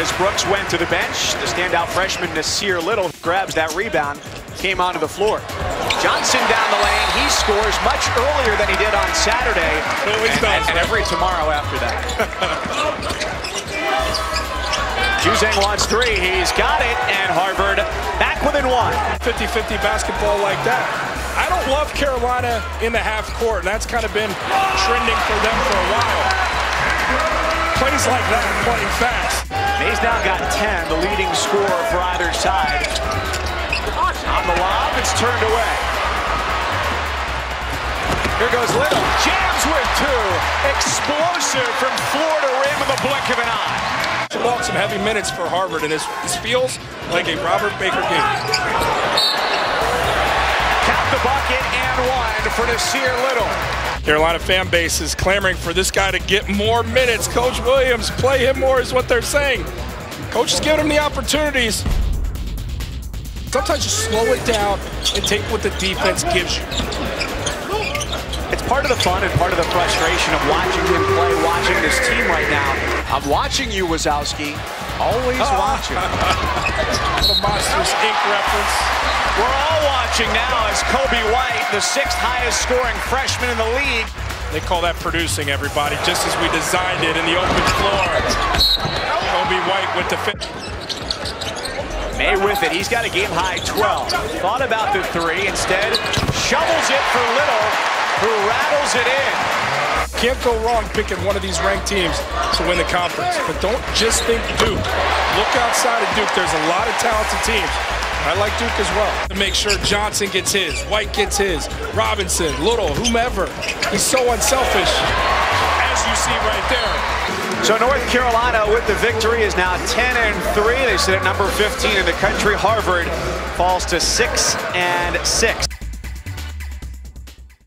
as Brooks went to the bench, the standout freshman Nassir Little grabs that rebound, came onto the floor. Johnson down the lane, he scores much earlier than he did on Saturday, and every tomorrow after that. Juzang wants three, he's got it, and Harvard back within one. 50-50 basketball like that. I don't love Carolina in the half court, and that's kind of been trending for them for a while. Plays like that, playing fast. They've now got 10, the leading scorer for either side. On the lob, it's turned away. Here goes Little, jams with two. Explosive from floor to rim in the blink of an eye. Some heavy minutes for Harvard, and this feels like a Robert Baker game. Tap the bucket and one for Nassir Little. Carolina fan base is clamoring for this guy to get more minutes. Coach Williams, play him more is what they're saying. Coach is giving him the opportunities. Sometimes you slow it down and take what the defense gives you. It's part of the fun and part of the frustration of watching him play, watching this team right now. I'm watching you, Wazowski. Always watching. The Monsters, Inc. reference. We're all watching now as Coby White, the 6th highest scoring freshman in the league. They call that producing, everybody, just as we designed it in the open floor. Coby White with the fit. May with it. He's got a game high 12. Thought about the three. Instead, shovels it for Little, who rattles it in. Can't go wrong picking one of these ranked teams to win the conference. But don't just think Duke. Look outside of Duke. There's a lot of talented teams. I like Duke as well. To make sure Johnson gets his, White gets his, Robinson, Little, whomever. He's so unselfish, as you see right there. So North Carolina with the victory is now 10-3. They sit at number 15 in the country. Harvard falls to 6-6.